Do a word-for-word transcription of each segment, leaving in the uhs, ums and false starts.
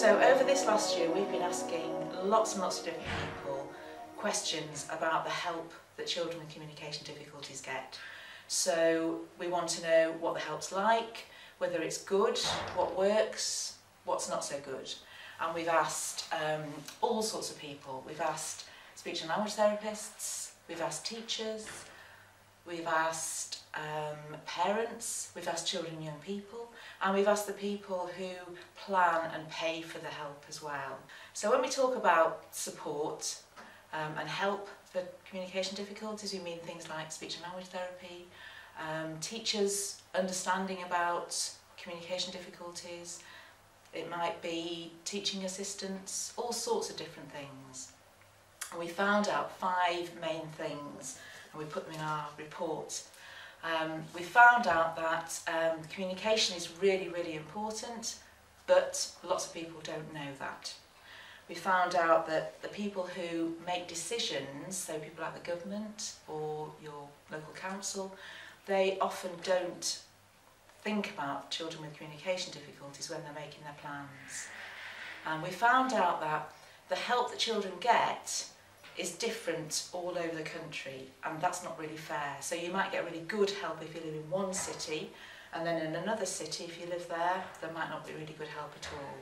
So over this last year we've been asking lots and lots of different people questions about the help that children with communication difficulties get. So we want to know what the help's like, whether it's good, what works, what's not so good. And we've asked um, all sorts of people. We've asked speech and language therapists, we've asked teachers, we've asked um, parents, we've asked children and young people, and we've asked the people who plan and pay for the help as well. So when we talk about support um, and help for communication difficulties, we mean things like speech and language therapy, um, teachers understanding about communication difficulties, it might be teaching assistants, all sorts of different things. And we found out five main things and we put them in our report. Um, we found out that um, communication is really, really important, but lots of people don't know that. We found out that the people who make decisions, so people like the government or your local council, they often don't think about children with communication difficulties when they're making their plans. And we found out that the help that children get is different all over the country, and that's not really fair. So you might get really good help if you live in one city, and then in another city, if you live there, there might not be really good help at all.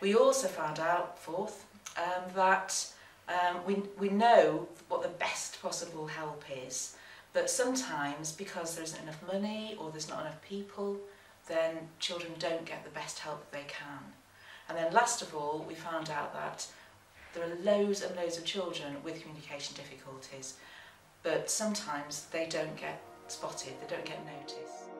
We also found out, fourth, um, that um, we, we know what the best possible help is, but sometimes because there isn't enough money or there's not enough people, then children don't get the best help that they can. And then last of all, we found out that there are loads and loads of children with communication difficulties, but sometimes they don't get spotted, they don't get noticed.